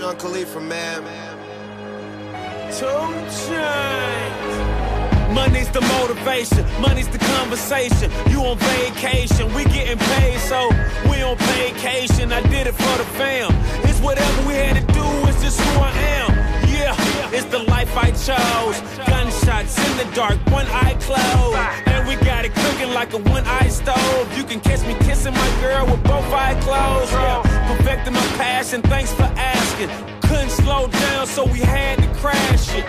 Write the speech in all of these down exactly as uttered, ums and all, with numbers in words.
John Khalifa, man. Two Chainz. Money's the motivation, money's the conversation. You on vacation, we getting paid, so we on vacation. I did it for the fam. It's whatever we had to do, it's just who I am. Yeah, it's the life I chose. Gunshots in the dark, one eye closed. And we got it cooking like a one-eye stove. You can catch me kissing my girl with both eyes closed. Yeah, perfecting my passion, thanks for asking. Couldn't slow down, so we had to crash it.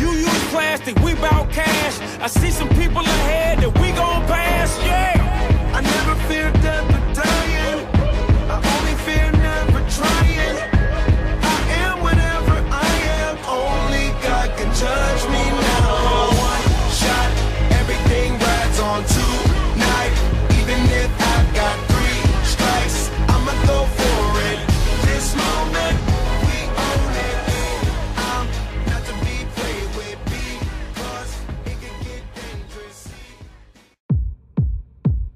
You use plastic, we bout cash. I see some people ahead that we gon' pass, yeah. I never fear death or dying. I only fear never trying. I am whatever I am. Only God can judge me now. One shot, everything rides on tonight. Even if I've got three strikes, I'ma go for it. This moment.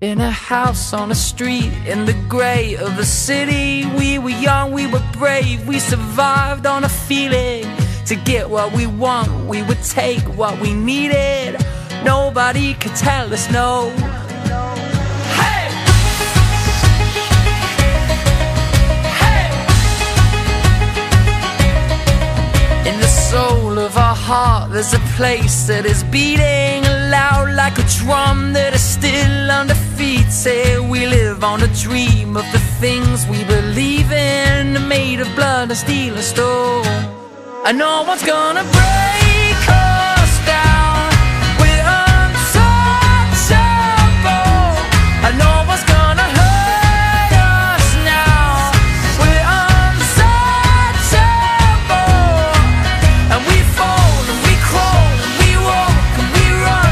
In a house on a street, in the grey of a city, we were young, we were brave, we survived on a feeling. To get what we want, we would take what we needed. Nobody could tell us no. Hey! Hey! In the soul of our heart, there's a place that is beating loud like a drum that is still under feet. Say we live on a dream of the things we believe in, made of blood and steel and stone. And no one's gonna break us down. We're untouchable. And no one's gonna hurt us now. We're untouchable. And we fall and we crawl and we walk and we run.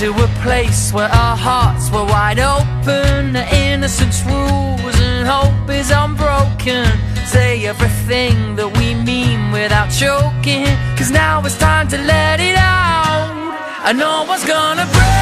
To a place where our hearts were wide open, the innocence rules and hope is unbroken. Say everything that we mean without choking, 'cause now it's time to let it out. And no one's gonna break